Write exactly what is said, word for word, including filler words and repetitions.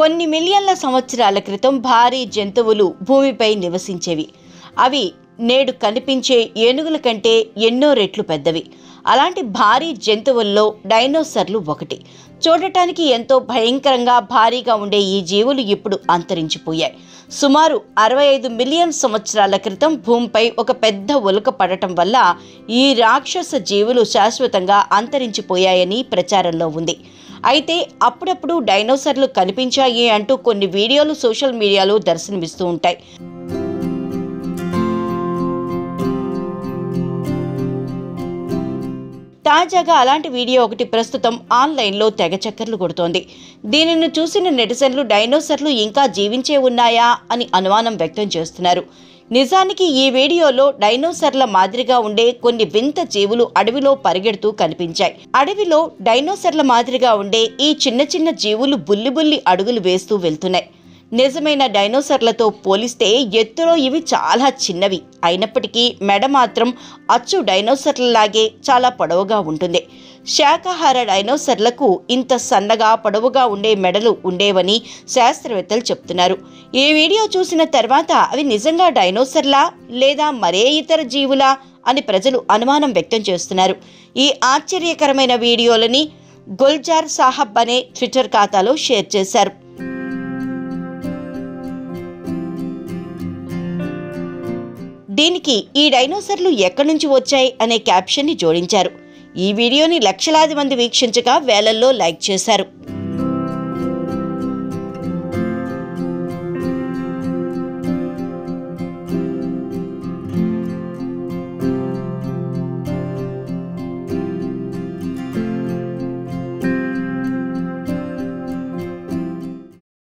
కొన్ని మిలియన్ల సంవత్సరాల క్రితం భారీ జంతువులు భూమిపై నివసించేవి. అవి నేడు కనిపించే ఏనుగుల కంటే ఎన్నో రెట్లు పెద్దవి. అలాంటి భారీ జంతువుల్లో డైనోసార్లు ఒకటి. చూడటానికి ఎంతో భయంకరంగా భారీగా ఉండే ఈ జీవులు ఇప్పుడు అంతరించిపోయాయి. సుమారు అరవై ఐదు మిలియన్ సంవత్సరాల క్రితం భూమిపై ఒక పెద్ద ఉల్క పడటం వల్ల ఈ రాక్షస జీవులు శాశ్వతంగా అంతరించిపోయాయని ప్రచారంలో ఉంది. అయితే అప్పుడప్పుడు డైనోసార్లు కనిపించాయి అంటూ కొన్ని వీడియోలు సోషల్ మీడియాలో దర్శనమిస్తూ ఉంటాయి. తాజాగా అలాంటి వీడియో ఒకటి ప్రస్తుతం ఆన్లైన్లో తెగ చక్కర్లు కొడుతోంది. దీనిని చూసిన నెటిజన్లు డైనోసార్లు ఇంకా జీవించే ఉన్నాయా అని అనుమానం వ్యక్తం చేస్తున్నారు. నిజానికి ఈ వీడియోలో డైనోసార్ల మాదిరిగా ఉండే కొన్ని వింత జీవులు అడవిలో పరిగెడుతూ కనిపించాయి. అడవిలో డైనోసార్ల మాదిరిగా ఉండే ఈ చిన్న చిన్న జీవులు బుల్లి బుల్లి అడుగులు వేస్తూ వెళ్తున్నాయి. నిజమైన డైనోసార్లతో పోలిస్తే ఎత్తులో ఇవి చాలా చిన్నవి. అయినప్పటికీ మెడ మాత్రం అచ్చు డైనోసార్లలాగే చాలా పొడవుగా ఉంటుంది. శాకాహార డైనోసార్లకు ఇంత సన్నగా పొడవుగా ఉండే మెడలు ఉండేవని శాస్త్రవేత్తలు చెప్తున్నారు. ఈ వీడియో చూసిన తర్వాత అవి నిజంగా డైనోసార్లా లేదా మరే ఇతర జీవులా అని ప్రజలు అనుమానం వ్యక్తం చేస్తున్నారు. ఈ ఆశ్చర్యకరమైన వీడియోలని గుల్జార్ సాహబ్ అనే ట్విట్టర్ ఖాతాలో షేర్ చేశారు. దీనికి ఈ డైనోసార్లు ఎక్కడి నుంచి వచ్చాయి అనే క్యాప్షన్ని జోడించారు. ఈ వీడియోని లక్షలాది మంది వీక్షించగా వేలల్లో లైక్ చేశారు.